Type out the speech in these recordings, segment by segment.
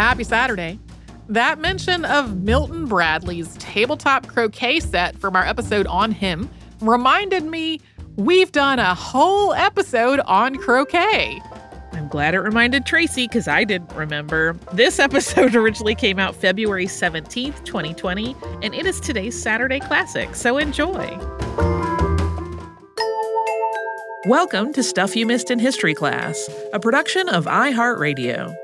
happy Saturday. That mention of Milton Bradley's tabletop croquet set from our episode on him reminded me we've done a whole episode on croquet. I'm glad it reminded Tracy because I didn't remember. This episode originally came out February 17th, 2020, and it is today's Saturday Classic, so enjoy. Welcome to Stuff You Missed in History Class, a production of iHeartRadio.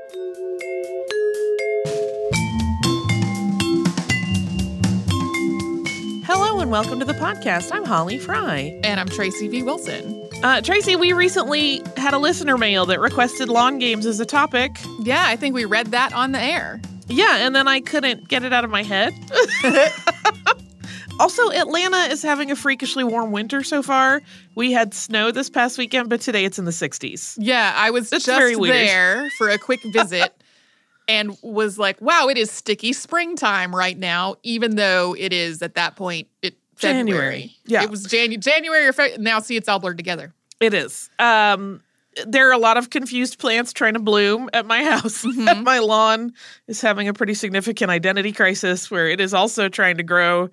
Hello and welcome to the podcast. I'm Holly Fry. And I'm Tracy V. Wilson. Tracy, we recently had a listener mail that requested lawn games as a topic. Yeah, I think we read that on the air. Yeah, and then I couldn't get it out of my head. Also, Atlanta is having a freakishly warm winter so far. We had snow this past weekend, but today it's in the 60s. Yeah, I was just there for a quick visit and was like, wow, it is sticky springtime right now, even though it is at that point, January. Yeah. It was January or February. Now see, it's all blurred together. It is. There are a lot of confused plants trying to bloom at my house. Mm-hmm. My lawn is having a pretty significant identity crisis where it is also trying to grow,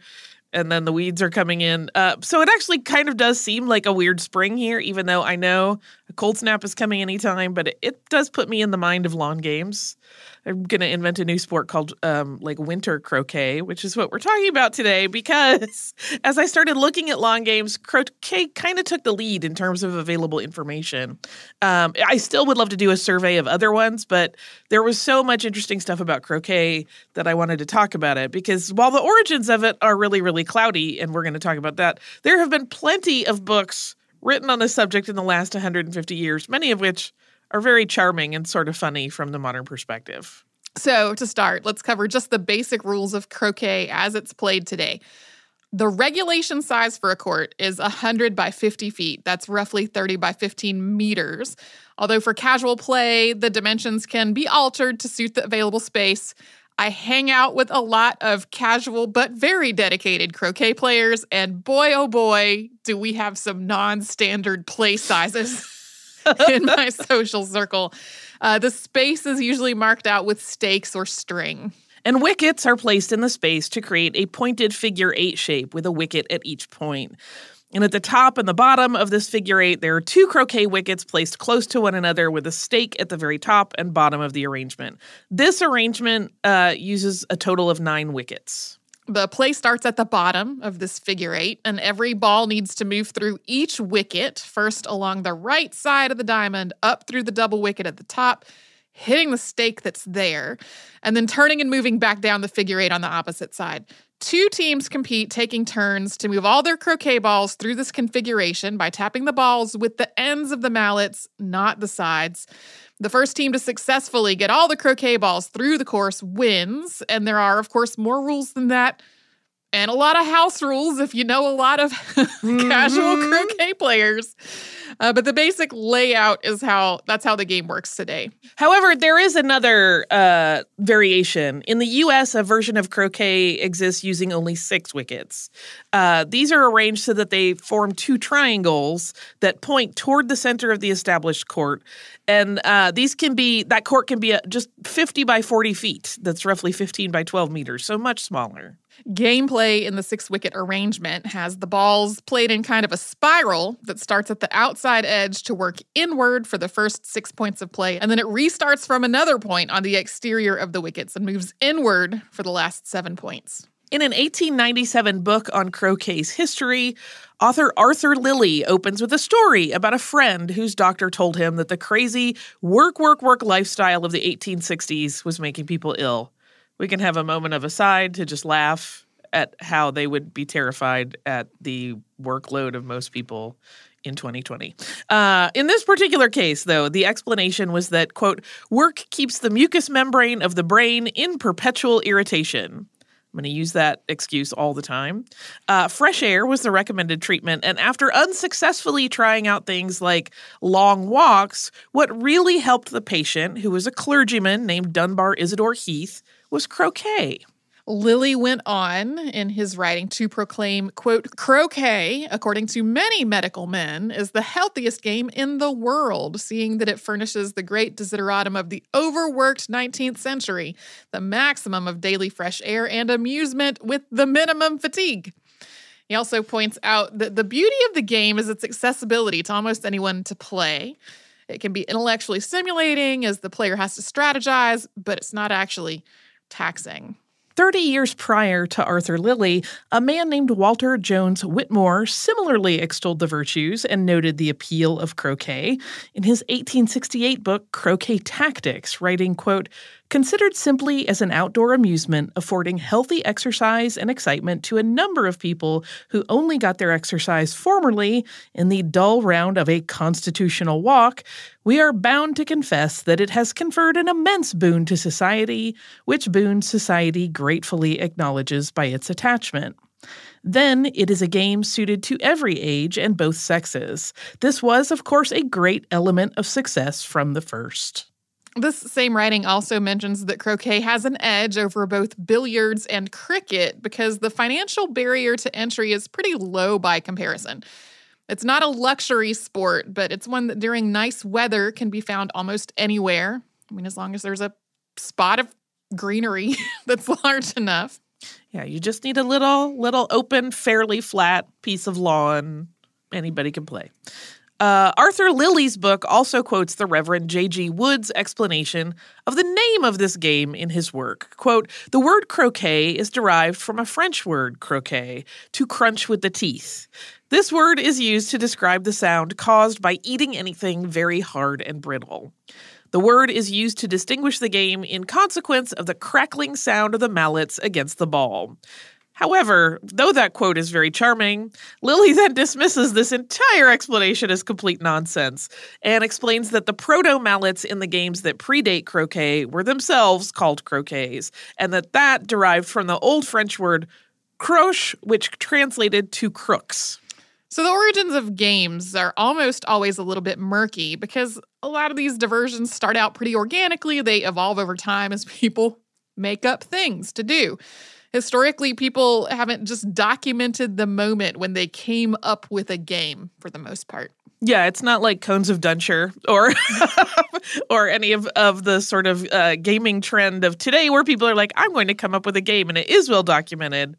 and then the weeds are coming in. So it actually kind of does seem like a weird spring here, even though I know a cold snap is coming anytime, but it does put me in the mind of lawn games. I'm going to invent a new sport called winter croquet, which is what we're talking about today, because as I started looking at lawn games, croquet kind of took the lead in terms of available information. I still would love to do a survey of other ones, but there was so much interesting stuff about croquet that I wanted to talk about it, because while the origins of it are really, really cloudy, and we're going to talk about that, there have been plenty of books written on this subject in the last 150 years, many of which are very charming and sort of funny from the modern perspective. So to start, let's cover just the basic rules of croquet as it's played today. The regulation size for a court is 100 by 50 feet. That's roughly 30 by 15 meters. Although for casual play, the dimensions can be altered to suit the available space. I hang out with a lot of casual but very dedicated croquet players, and boy, oh boy, do we have some non-standard play sizes in my social circle. The space is usually marked out with stakes or string. And wickets are placed in the space to create a pointed figure eight shape with a wicket at each point. And at the top and the bottom of this figure eight, there are two croquet wickets placed close to one another with a stake at the very top and bottom of the arrangement. This arrangement uses a total of 9 wickets. The play starts at the bottom of this figure eight, and every ball needs to move through each wicket, first along the right side of the diamond, up through the double wicket at the top, hitting the stake that's there, and then turning and moving back down the figure eight on the opposite side. 2 teams compete, taking turns to move all their croquet balls through this configuration by tapping the balls with the ends of the mallets, not the sides. The first team to successfully get all the croquet balls through the course wins, and there are, of course, more rules than that, and a lot of house rules if you know a lot of casual croquet players. But the basic layout is that's how the game works today. However, there is another variation. In the U.S., a version of croquet exists using only 6 wickets. These are arranged so that they form 2 triangles that point toward the center of the established court. And that court can be just 50 by 40 feet. That's roughly 15 by 12 meters, so much smaller. Gameplay in the 6-wicket arrangement has the balls played in kind of a spiral that starts at the outside edge to work inward for the first 6 points of play, and then it restarts from another point on the exterior of the wickets and moves inward for the last 7 points. In an 1897 book on croquet's history, author Arthur Lillie opens with a story about a friend whose doctor told him that the crazy work lifestyle of the 1860s was making people ill. We can have a moment of aside to just laugh at how they would be terrified at the workload of most people in 2020. In this particular case, though, the explanation was that, quote, work keeps the mucous membrane of the brain in perpetual irritation. I'm going to use that excuse all the time. Fresh air was the recommended treatment. And after unsuccessfully trying out things like long walks, what really helped the patient, who was a clergyman named Dunbar Isidore Heath, was croquet. Lillie went on in his writing to proclaim, quote, croquet, according to many medical men, is the healthiest game in the world, seeing that it furnishes the great desideratum of the overworked 19th century, the maximum of daily fresh air and amusement with the minimum fatigue. He also points out that the beauty of the game is its accessibility to almost anyone to play. It can be intellectually stimulating as the player has to strategize, but it's not actually taxing. 30 years prior to Arthur Lillie, a man named Walter Jones Whitmore similarly extolled the virtues and noted the appeal of croquet in his 1868 book, Croquet Tactics, writing, quote, considered simply as an outdoor amusement, affording healthy exercise and excitement to a number of people who only got their exercise formerly in the dull round of a constitutional walk, we are bound to confess that it has conferred an immense boon to society, which boon society gratefully acknowledges by its attachment. Then it is a game suited to every age and both sexes. This was, of course, a great element of success from the first. This same writing also mentions that croquet has an edge over both billiards and cricket because the financial barrier to entry is pretty low by comparison. It's not a luxury sport, but it's one that during nice weather can be found almost anywhere. I mean, as long as there's a spot of greenery that's large enough. Yeah, you just need a little open, fairly flat piece of lawn. Anybody can play. Arthur Lillie's book also quotes the Reverend J.G. Wood's explanation of the name of this game in his work. Quote, the word croquet is derived from a French word, croquet, to crunch with the teeth. This word is used to describe the sound caused by eating anything very hard and brittle. The word is used to distinguish the game in consequence of the crackling sound of the mallets against the ball. However, though that quote is very charming, Lillie then dismisses this entire explanation as complete nonsense and explains that the proto-mallets in the games that predate croquet were themselves called croquets, and that derived from the old French word croche, which translated to crooks. So the origins of games are almost always a little bit murky because a lot of these diversions start out pretty organically. They evolve over time as people make up things to do. Historically, people haven't just documented the moment when they came up with a game, for the most part. Yeah, it's not like Cones of Duncher or or any of the sort of gaming trend of today where people are like, I'm going to come up with a game, and it is well documented.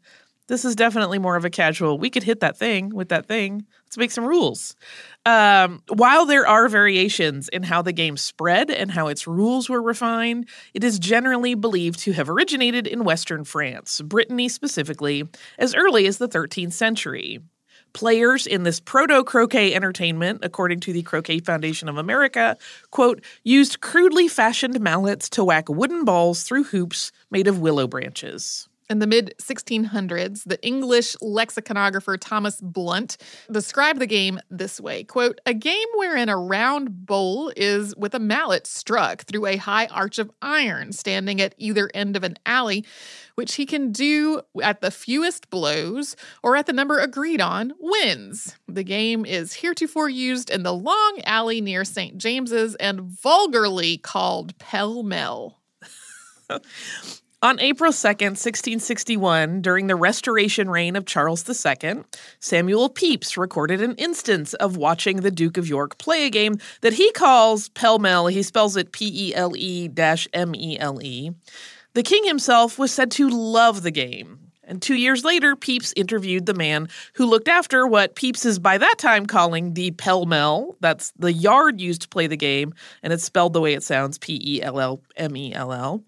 This is definitely more of a casual, we could hit that thing with that thing. Let's make some rules. While there are variations in how the game spread and how its rules were refined, it is generally believed to have originated in Western France, Brittany specifically, as early as the 13th century. Players in this proto-croquet entertainment, according to the Croquet Foundation of America, quote, used crudely fashioned mallets to whack wooden balls through hoops made of willow branches. In the mid-1600s, the English lexiconographer Thomas Blunt described the game this way, quote, a game wherein a round bowl is with a mallet struck through a high arch of iron standing at either end of an alley, which he can do at the fewest blows or at the number agreed on wins. The game is heretofore used in the long alley near St. James's and vulgarly called Pell Mell. On April 2nd, 1661, during the Restoration reign of Charles II, Samuel Pepys recorded an instance of watching the Duke of York play a game that he calls Pell Mell. He spells it P-E-L-E-M-E-L-E. The king himself was said to love the game. And 2 years later, Pepys interviewed the man who looked after what Pepys is by that time calling the Pell Mell. That's the yard used to play the game, and it's spelled the way it sounds, P-E-L-L-M-E-L-L.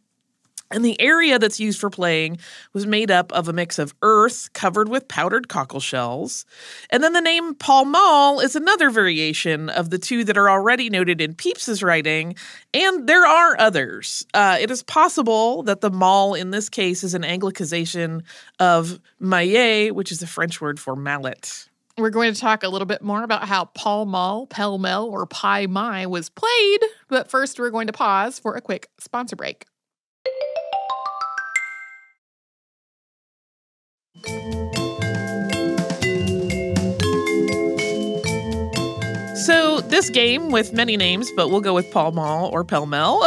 And the area that's used for playing was made up of a mix of earth covered with powdered cockle shells. And then the name Pall Mall is another variation of the two that are already noted in Pepys's writing, and there are others. It is possible that the mall in this case is an Anglicization of maillet, which is the French word for mallet. We're going to talk a little bit more about how Pall Mall, Pell Mell, or Pai Mai was played, but first we're going to pause for a quick sponsor break. So This game, with many names, but we'll go with Pall Mall or Pell Mell,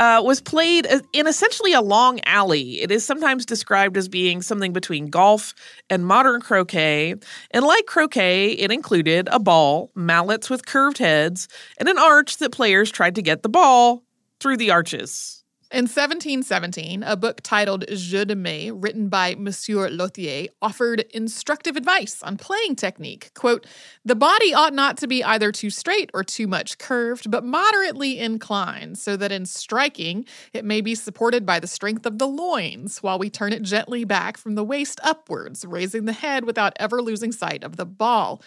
was played in essentially a long alley. It is sometimes described as being something between golf and modern croquet. And like croquet, it included a ball, mallets with curved heads, and an arch that players tried to get the ball through the arches. In 1717, a book titled Jeu de Mai, written by Monsieur Lothaire, offered instructive advice on playing technique. Quote, "The body ought not to be either too straight or too much curved, but moderately inclined, so that in striking it may be supported by the strength of the loins, while we turn it gently back from the waist upwards, raising the head without ever losing sight of the ball."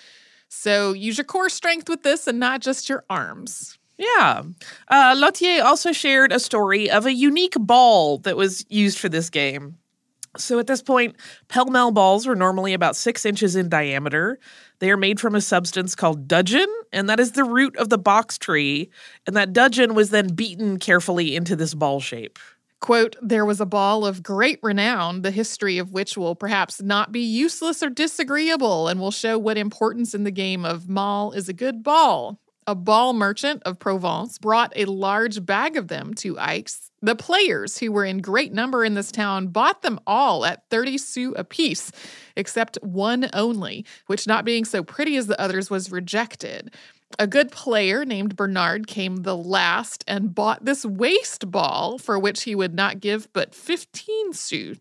So use your core strength with this and not just your arms. Yeah. Lothaire also shared a story of a unique ball that was used for this game. So at this point, Pell Mell balls were normally about 6 inches in diameter. They are made from a substance called dudgeon, and that is the root of the box tree. And that dudgeon was then beaten carefully into this ball shape. Quote, "There was a ball of great renown, the history of which will perhaps not be useless or disagreeable, and will show what importance in the game of Mall is a good ball. A ball merchant of Provence brought a large bag of them to Aix. The players, who were in great number in this town, bought them all at 30 sous apiece, except one only, which not being so pretty as the others was rejected. A good player named Bernard came the last and bought this waste ball, for which he would not give but 15 sous.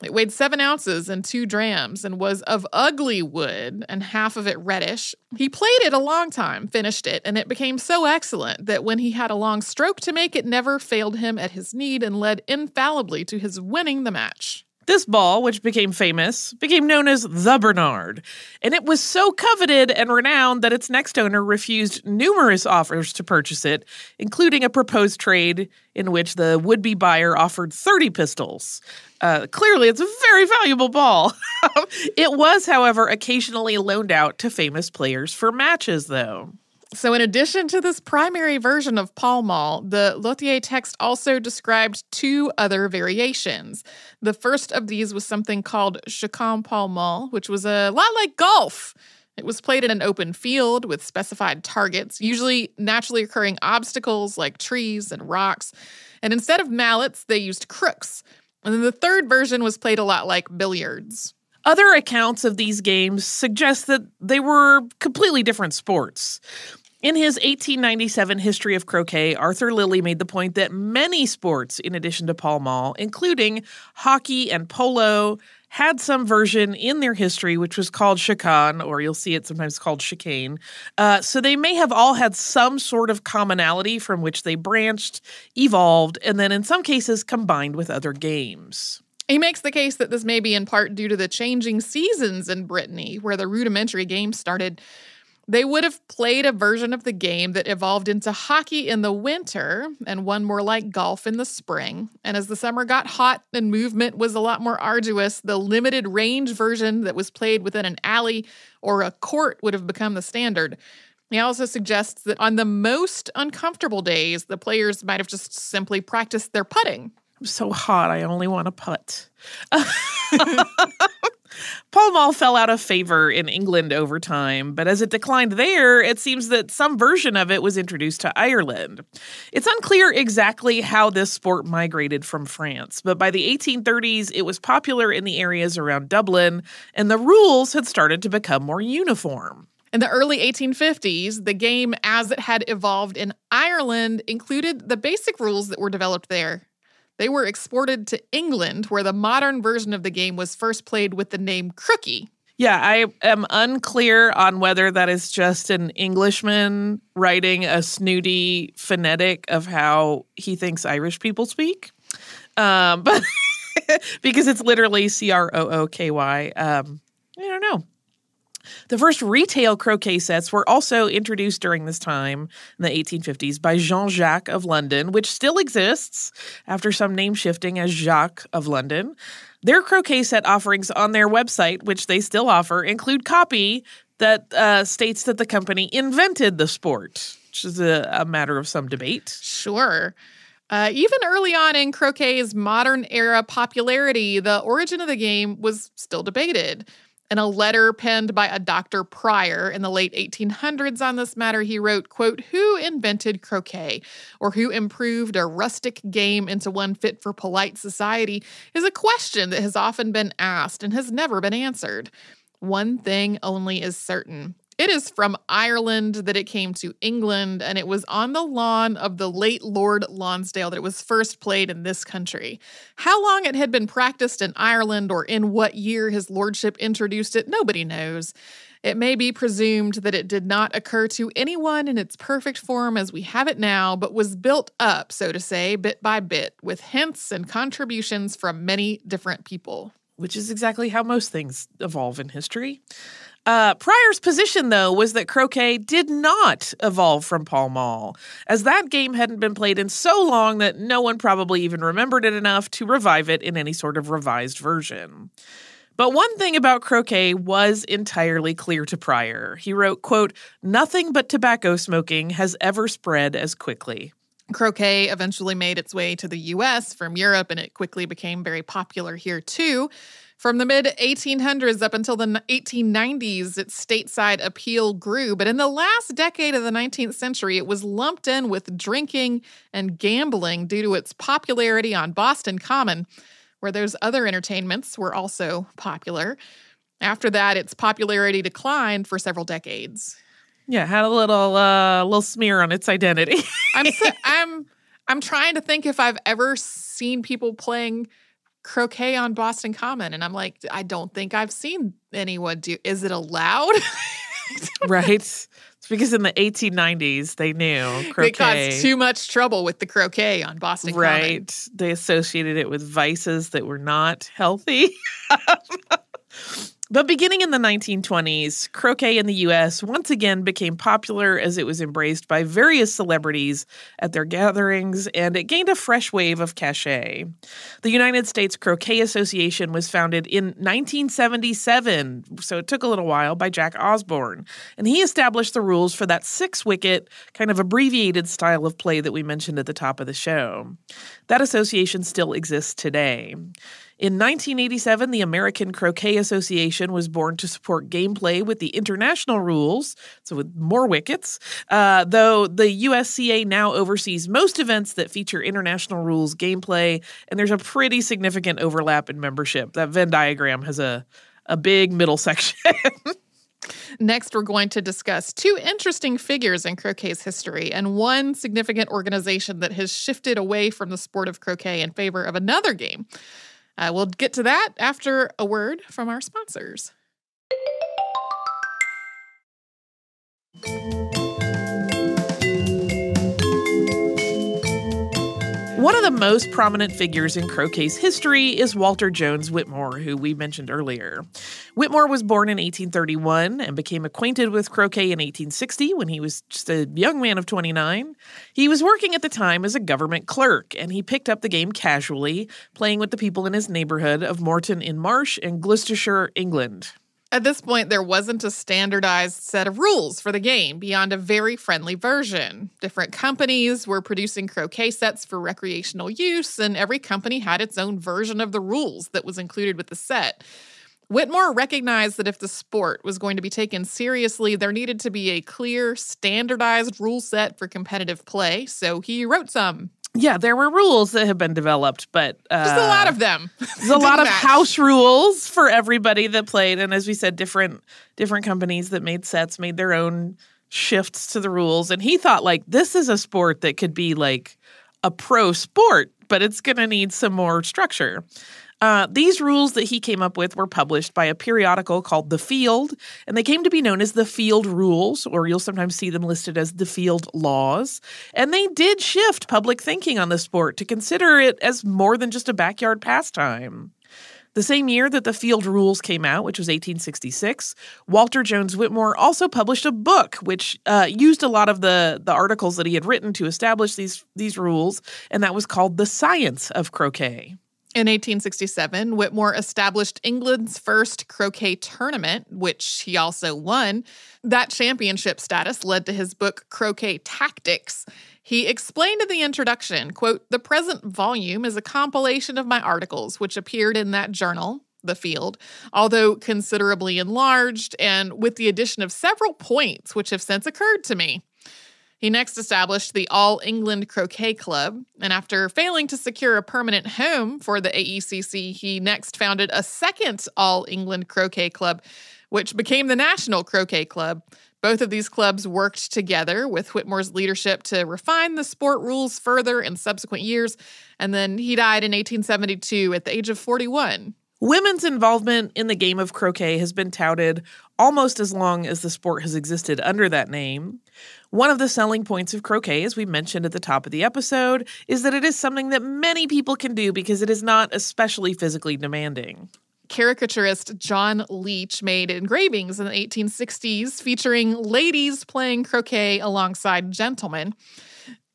It weighed 7 ounces and 2 drams and was of ugly wood and half of it reddish. He played it a long time, finished it, and it became so excellent that when he had a long stroke to make, it never failed him at his need and led infallibly to his winning the match." This ball, which became famous, became known as the Bernard, and it was so coveted and renowned that its next owner refused numerous offers to purchase it, including a proposed trade in which the would-be buyer offered 30 pistols. Clearly, it's a very valuable ball. It was, however, occasionally loaned out to famous players for matches, though. So in addition to this primary version of Pall Mall, the Lothaire text also described 2 other variations. The first of these was something called Chicane Pall Mall, which was a lot like golf. It was played in an open field with specified targets, usually naturally occurring obstacles like trees and rocks. And instead of mallets, they used crooks. And then the third version was played a lot like billiards. Other accounts of these games suggest that they were completely different sports. In his 1897 History of Croquet, Arthur Lillie made the point that many sports, in addition to Pall Mall, including hockey and polo, had some version in their history which was called Chicane, or you'll see it sometimes called Chicane. So they may have all had some sort of commonality from which they branched, evolved, and then in some cases combined with other games. He makes the case that this may be in part due to the changing seasons in Brittany, where the rudimentary game started. They would have played a version of the game that evolved into hockey in the winter and one more like golf in the spring. And as the summer got hot and movement was a lot more arduous, the limited range version that was played within an alley or a court would have become the standard. He also suggests that on the most uncomfortable days, the players might have just simply practiced their putting. I'm so hot, I only want to putt. Pall Mall fell out of favor in England over time, but as it declined there, it seems that some version of it was introduced to Ireland. It's unclear exactly how this sport migrated from France, but by the 1830s, it was popular in the areas around Dublin, and the rules had started to become more uniform. In the early 1850s, the game as it had evolved in Ireland included the basic rules that were developed there. They were exported to England, where the modern version of the game was first played with the name crookie. Yeah, I am unclear on whether that is just an Englishman writing a snooty phonetic of how he thinks Irish people speak, but because it's literally C-R-O-O-K-Y. I don't know. The first retail croquet sets were also introduced during this time in the 1850s by Jean-Jacques of London, which still exists after some name shifting as Jacques of London. Their croquet set offerings on their website, which they still offer, include copy that states that the company invented the sport, which is a matter of some debate. Sure. Even early on in croquet's modern era popularity, the origin of the game was still debated. In a letter penned by a Dr. Pryor in the late 1800s on this matter, he wrote, quote, "Who invented croquet, or who improved a rustic game into one fit for polite society, is a question that has often been asked and has never been answered. One thing only is certain. It is from Ireland that it came to England, and it was on the lawn of the late Lord Lonsdale that it was first played in this country. How long it had been practiced in Ireland, or in what year his lordship introduced it, nobody knows. It may be presumed that it did not occur to anyone in its perfect form as we have it now, but was built up, so to say, bit by bit, with hints and contributions from many different people." Which is exactly how most things evolve in history. Pryor's position, though, was that croquet did not evolve from Pall Mall, as that game hadn't been played in so long that no one probably even remembered it enough to revive it in any sort of revised version. But one thing about croquet was entirely clear to Pryor. He wrote, quote, "Nothing but tobacco smoking has ever spread as quickly." Croquet eventually made its way to the U.S. from Europe, and it quickly became very popular here, too. From the mid-1800s up until the 1890s, its stateside appeal grew. But in the last decade of the 19th century, it was lumped in with drinking and gambling due to its popularity on Boston Common, where those other entertainments were also popular. After that, its popularity declined for several decades. Yeah, had a little smear on its identity. I'm trying to think if I've ever seen people playing croquet on Boston Common, and I'm like, I don't think I've seen anyone do. Is it allowed? Right. It's because in the 1890s they knew croquet. It caused too much trouble with the croquet on Boston Common. Right. They associated it with vices that were not healthy. But beginning in the 1920s, croquet in the U.S. once again became popular as it was embraced by various celebrities at their gatherings, and it gained a fresh wave of cachet. The United States Croquet Association was founded in 1977, so it took a little while, by Jack Osborne. And he established the rules for that six-wicket, kind of abbreviated style of play that we mentioned at the top of the show. That association still exists today. In 1987, the American Croquet Association was born to support gameplay with the international rules, so with more wickets, though the USCA now oversees most events that feature international rules gameplay, and there's a pretty significant overlap in membership. That Venn diagram has a big middle section. Next, we're going to discuss two interesting figures in croquet's history and one significant organization that has shifted away from the sport of croquet in favor of another game. We'll get to that after a word from our sponsors. One of the most prominent figures in croquet's history is Walter Jones Whitmore, who we mentioned earlier. Whitmore was born in 1831 and became acquainted with croquet in 1860 when he was just a young man of 29. He was working at the time as a government clerk, and he picked up the game casually, playing with the people in his neighborhood of Moreton-in-Marsh in Gloucestershire, England. At this point, there wasn't a standardized set of rules for the game beyond a very friendly version. Different companies were producing croquet sets for recreational use, and every company had its own version of the rules that was included with the set. Whitmore recognized that if the sport was going to be taken seriously, there needed to be a clear, standardized rule set for competitive play, so he wrote some. Yeah, there were rules that have been developed, but... there's a lot of them. There's a lot of house rules for everybody that played. And as we said, different companies that made sets made their own shifts to the rules. And he thought, like, this is a sport that could be, like, a pro sport, but it's going to need some more structure. These rules that he came up with were published by a periodical called The Field, and they came to be known as The Field Rules, or you'll sometimes see them listed as The Field Laws. And they did shift public thinking on the sport to consider it as more than just a backyard pastime. The same year that The Field Rules came out, which was 1866, Walter Jones Whitmore also published a book which used a lot of the articles that he had written to establish these rules, and that was called The Science of Croquet. In 1867, Whitmore established England's first croquet tournament, which he also won. That championship status led to his book, Croquet Tactics. He explained in the introduction, quote, "The present volume is a compilation of my articles, which appeared in that journal, the field, although considerably enlarged and with the addition of several points, which have since occurred to me. He next established the All England Croquet Club, and after failing to secure a permanent home for the AECC, he next founded a second All England Croquet Club, which became the National Croquet Club. Both of these clubs worked together with Whitmore's leadership to refine the sport rules further in subsequent years, and then he died in 1872 at the age of 41. Women's involvement in the game of croquet has been touted almost as long as the sport has existed under that name. One of the selling points of croquet, as we mentioned at the top of the episode, is that it is something that many people can do because it is not especially physically demanding. Caricaturist John Leech made engravings in the 1860s featuring ladies playing croquet alongside gentlemen.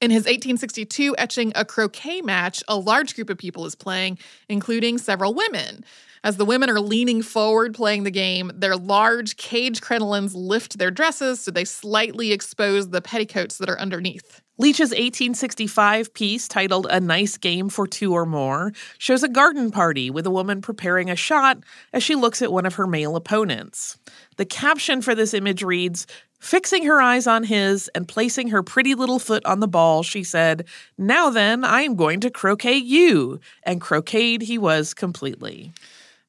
In his 1862 etching, A Croquet Match, a large group of people is playing, including several women. As the women are leaning forward playing the game, their large cage crinolines lift their dresses so they slightly expose the petticoats that are underneath. Leech's 1865 piece, titled A Nice Game for Two or More, shows a garden party with a woman preparing a shot as she looks at one of her male opponents. The caption for this image reads, "Fixing her eyes on his and placing her pretty little foot on the ball, she said, 'Now then, I am going to croquet you.' And croqueted he was completely."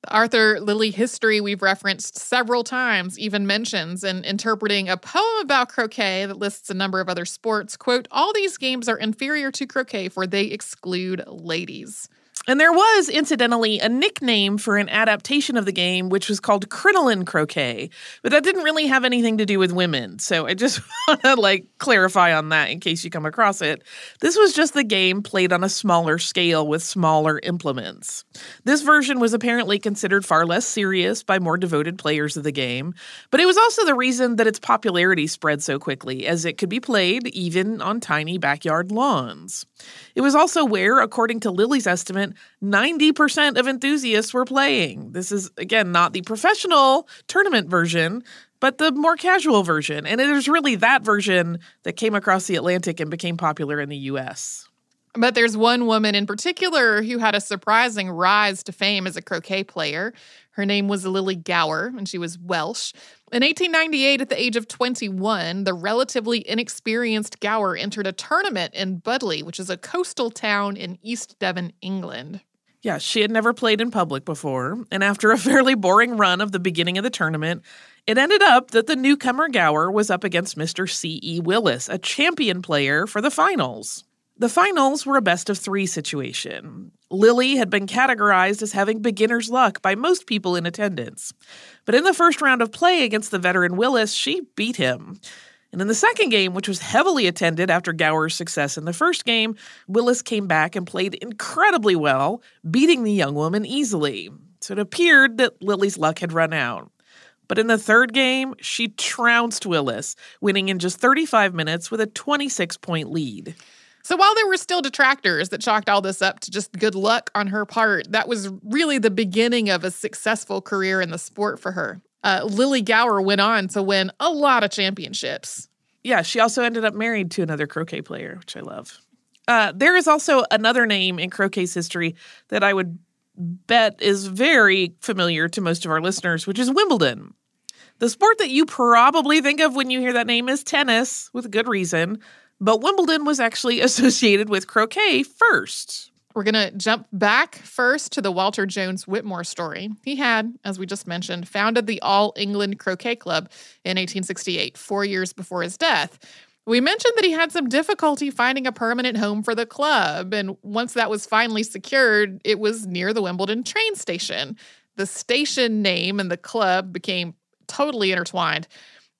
The Arthur Lillie history we've referenced several times even mentions in interpreting a poem about croquet that lists a number of other sports, quote, "All these games are inferior to croquet, for they exclude ladies." And there was, incidentally, a nickname for an adaptation of the game, which was called crinoline croquet. But that didn't really have anything to do with women. So I just want to, clarify on that in case you come across it. This was just the game played on a smaller scale with smaller implements. This version was apparently considered far less serious by more devoted players of the game. But it was also the reason that its popularity spread so quickly, as it could be played even on tiny backyard lawns. It was also where, according to Lillie's estimate, 90% of enthusiasts were playing. This is, again, not the professional tournament version, but the more casual version. And it is really that version that came across the Atlantic and became popular in the U.S. But there's one woman in particular who had a surprising rise to fame as a croquet player. Her name was Lillie Gower, and she was Welsh. In 1898, at the age of 21, the relatively inexperienced Gower entered a tournament in Budleigh, which is a coastal town in East Devon, England. Yeah, she had never played in public before, and after a fairly boring run of the beginning of the tournament, it ended up that the newcomer Gower was up against Mr. C.E. Willis, a champion player, for the finals. The finals were a best-of-three situation. Lillie had been categorized as having beginner's luck by most people in attendance. But in the first round of play against the veteran Willis, she beat him. And in the second game, which was heavily attended after Gower's success in the first game, Willis came back and played incredibly well, beating the young woman easily. So it appeared that Lillie's luck had run out. But in the third game, she trounced Willis, winning in just 35 minutes with a 26-point lead. So while there were still detractors that chalked all this up to just good luck on her part, that was really the beginning of a successful career in the sport for her. Lillie Gower went on to win a lot of championships. Yeah, she also ended up married to another croquet player, which I love. There is also another name in croquet's history that I would bet is very familiar to most of our listeners, which is Wimbledon. The sport that you probably think of when you hear that name is tennis, with good reason. But Wimbledon was actually associated with croquet first. We're going to jump back first to the Walter Jones Whitmore story. He had, as we just mentioned, founded the All England Croquet Club in 1868, 4 years before his death. We mentioned that he had some difficulty finding a permanent home for the club, and once that was finally secured, it was near the Wimbledon train station. The station name and the club became totally intertwined.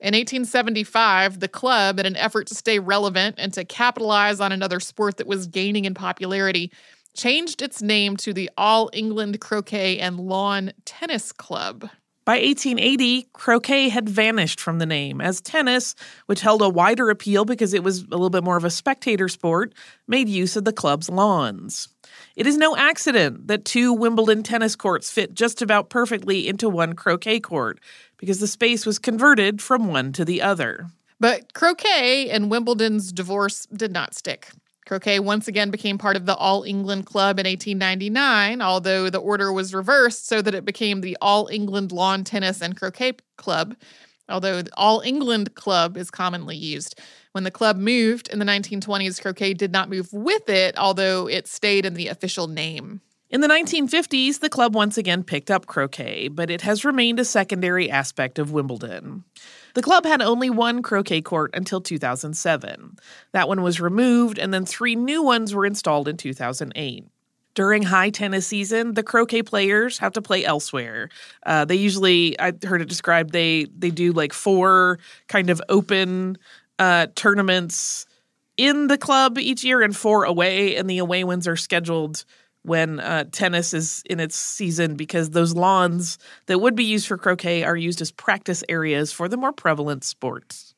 In 1875, the club, in an effort to stay relevant and to capitalize on another sport that was gaining in popularity, changed its name to the All England Croquet and Lawn Tennis Club. By 1880, croquet had vanished from the name, as tennis, which held a wider appeal because it was a little bit more of a spectator sport, made use of the club's lawns. It is no accident that two Wimbledon tennis courts fit just about perfectly into one croquet court, because the space was converted from one to the other. But croquet and Wimbledon's divorce did not stick. Croquet once again became part of the All England Club in 1899, although the order was reversed so that it became the All England Lawn Tennis and Croquet Club, although the All England Club is commonly used. When the club moved in the 1920s, croquet did not move with it, although it stayed in the official name. In the 1950s, the club once again picked up croquet, but it has remained a secondary aspect of Wimbledon. The club had only one croquet court until 2007. That one was removed, and then three new ones were installed in 2008. During high tennis season, the croquet players have to play elsewhere. They usually, I heard it described, they do like four kind of open tournaments in the club each year and four away, and the away ones are scheduled when tennis is in its season, because those lawns that would be used for croquet are used as practice areas for the more prevalent sports.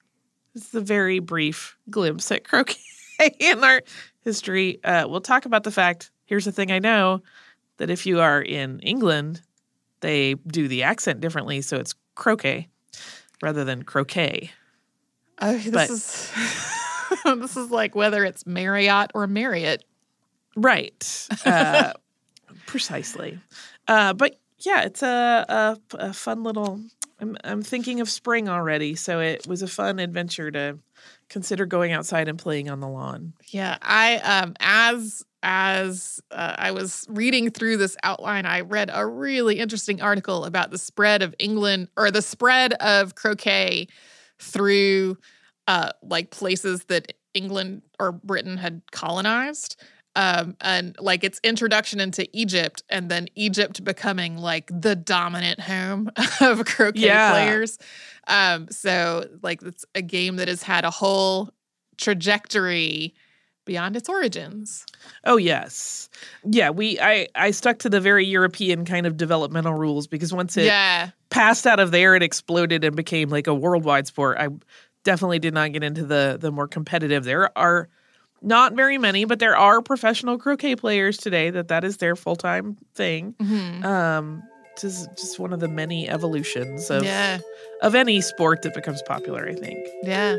It's a very brief glimpse at croquet in our history. We'll talk about the fact, here's the thing I know, that if you are in England, they do the accent differently, so it's croquet rather than croquet. This this is like whether it's Marriott or Marriott. Right. Precisely. But yeah, it's a fun little, I'm thinking of spring already. So it was a fun adventure to consider going outside and playing on the lawn. Yeah. I, as I was reading through this outline, I read a really interesting article about the spread of England, or the spread of croquet through, like places that England or Britain had colonized. And like its introduction into Egypt, and then Egypt becoming like the dominant home of croquet players. So like it's a game that has had a whole trajectory beyond its origins. Oh yes, yeah. I stuck to the very European kind of developmental rules, because once it passed out of there, it exploded and became like a worldwide sport. I definitely did not get into the more competitive. There are not very many, but there are professional croquet players today that is their full-time thing. Mm-hmm. Just one of the many evolutions of any sport that becomes popular, I think. Yeah.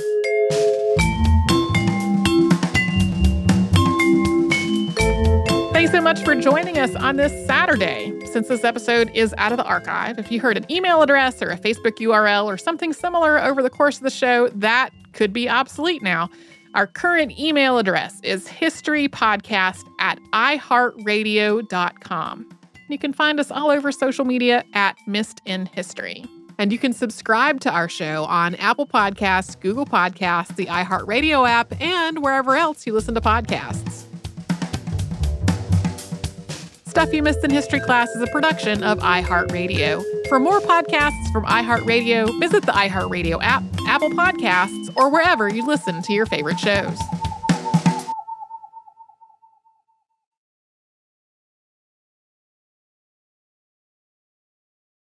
Thanks so much for joining us on this Saturday. Since this episode is out of the archive, if you heard an email address or a Facebook URL or something similar over the course of the show, that could be obsolete now. Our current email address is historypodcast@iheartradio.com. You can find us all over social media @MissedInHistory. And you can subscribe to our show on Apple Podcasts, Google Podcasts, the iHeartRadio app, and wherever else you listen to podcasts. Stuff You Missed in History Class is a production of iHeartRadio. For more podcasts from iHeartRadio, visit the iHeartRadio app, Apple Podcasts, or wherever you listen to your favorite shows.